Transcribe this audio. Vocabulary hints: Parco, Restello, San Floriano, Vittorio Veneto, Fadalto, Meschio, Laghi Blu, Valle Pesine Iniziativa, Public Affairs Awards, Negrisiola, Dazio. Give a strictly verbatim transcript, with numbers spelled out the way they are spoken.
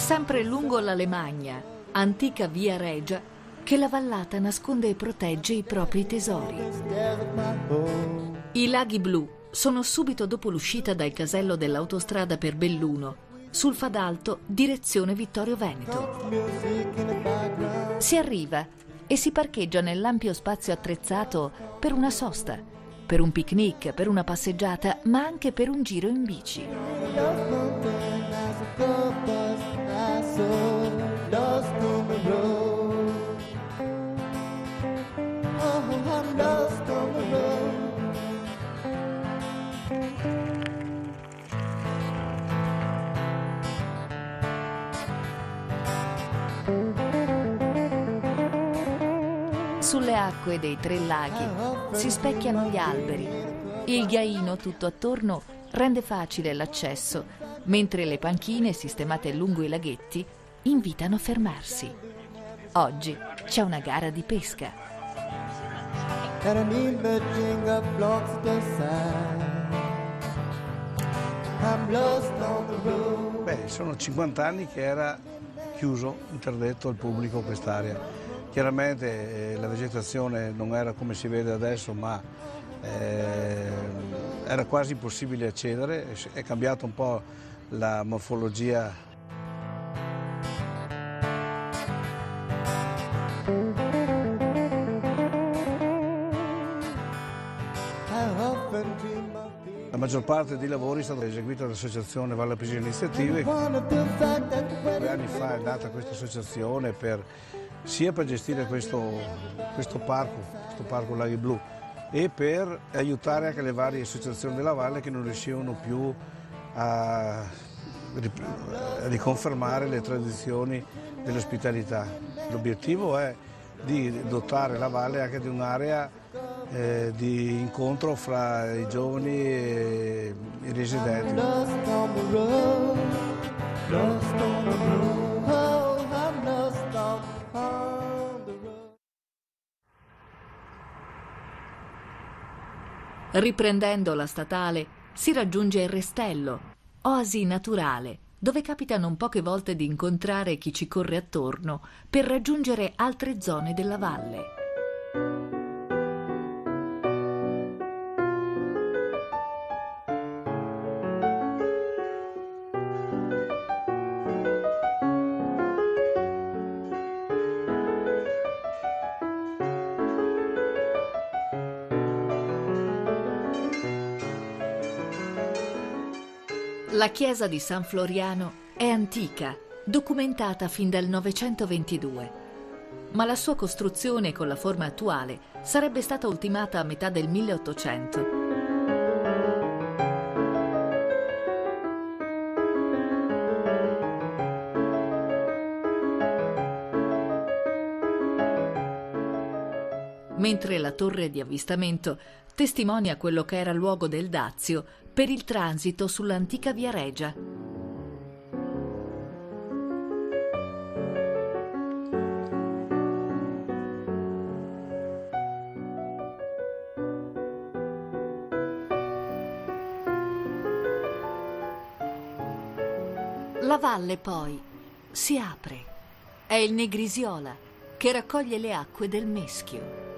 sempre lungo l'Alemagna, antica via Regia, che la vallata nasconde e protegge i propri tesori. I Laghi Blu sono subito dopo l'uscita dal casello dell'autostrada per Belluno, sul Fadalto, direzione Vittorio Veneto. Si arriva e si parcheggia nell'ampio spazio attrezzato per una sosta, per un picnic, per una passeggiata, ma anche per un giro in bici. Sulle acque dei tre laghi si specchiano gli alberi. Il ghiaino tutto attorno rende facile l'accesso, mentre le panchine sistemate lungo i laghetti invitano a fermarsi. Oggi c'è una gara di pesca. Beh, sono cinquanta anni che era chiuso, interdetto al pubblico quest'area. Chiaramente eh, la vegetazione non era come si vede adesso, ma eh, era quasi impossibile accedere, è cambiata un po' la morfologia. La maggior parte dei lavori è stata eseguita dall'associazione Valle Pesine Iniziativa. Due anni fa è nata questa associazione per sia per gestire questo, questo parco, questo parco Laghi Blu, e per aiutare anche le varie associazioni della valle che non riuscivano più a riconfermare le tradizioni dell'ospitalità. L'obiettivo è di dotare la valle anche di un'area eh, di incontro fra i giovani e i residenti. Riprendendo la statale, si raggiunge il Restello, oasi naturale, dove capita non poche volte di incontrare chi ci corre attorno per raggiungere altre zone della valle. La chiesa di San Floriano è antica, documentata fin dal novecentoventidue, ma la sua costruzione con la forma attuale sarebbe stata ultimata a metà del milleottocento. Mentre la torre di avvistamento testimonia quello che era il luogo del Dazio per il transito sull'antica via Regia. La valle poi si apre. È il Negrisiola che raccoglie le acque del Meschio.